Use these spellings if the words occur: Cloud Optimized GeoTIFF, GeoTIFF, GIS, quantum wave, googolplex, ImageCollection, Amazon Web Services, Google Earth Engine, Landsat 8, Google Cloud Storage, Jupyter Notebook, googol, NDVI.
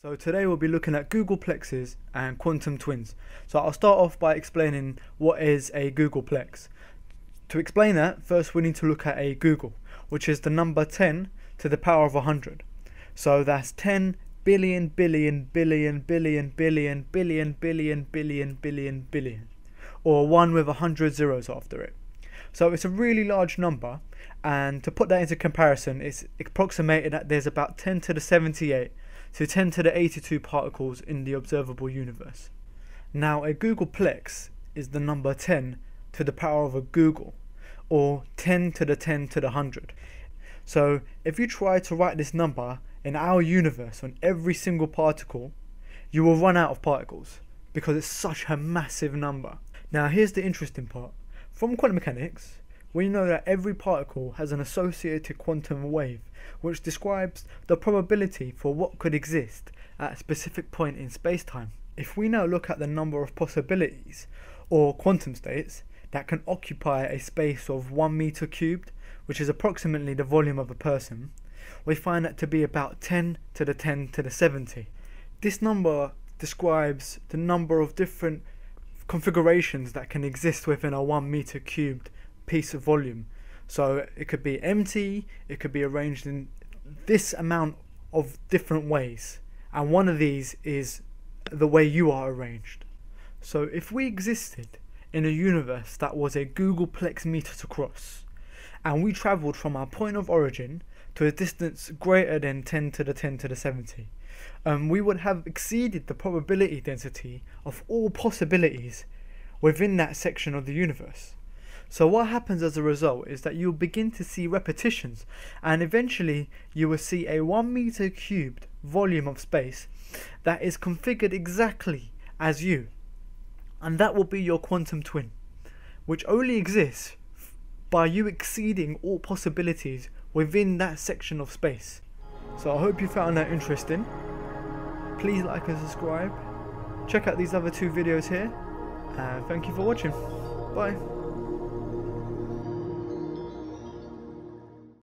So today we'll be looking at googolplexes and quantum twins. So I'll start off by explaining what is a googolplex. To explain that, first we need to look at a googol, which is the number 10 to the power of 100. So that's 10 billion billion billion billion billion billion billion billion billion billion, or one with 100 zeros after it. So it's a really large number, and to put that into comparison, it's approximated that there's about 10 to the 78 to 10 to the 82 particles in the observable universe. Now a googolplex is the number 10 to the power of a googol, or 10 to the 100. So if you try to write this number in our universe on every single particle, you will run out of particles because it's such a massive number. Now here's the interesting part. From quantum mechanics, we know that every particle has an associated quantum wave, which describes the probability for what could exist at a specific point in space-time. If we now look at the number of possibilities, or quantum states, that can occupy a space of 1 meter cubed, which is approximately the volume of a person, we find that to be about 10 to the 70. This number describes the number of different configurations that can exist within a 1 meter cubed piece of volume. So it could be empty, it could be arranged in this amount of different ways, and one of these is the way you are arranged. So if we existed in a universe that was a googolplex meters across, and we travelled from our point of origin to a distance greater than 10 to the 70, we would have exceeded the probability density of all possibilities within that section of the universe. So what happens as a result is that you'll begin to see repetitions, and eventually you will see a 1 meter cubed volume of space that is configured exactly as you, and that will be your quantum twin, which only exists by you exceeding all possibilities within that section of space. So I hope you found that interesting. Please like and subscribe. Check out these other two videos here, and thank you for watching. Bye.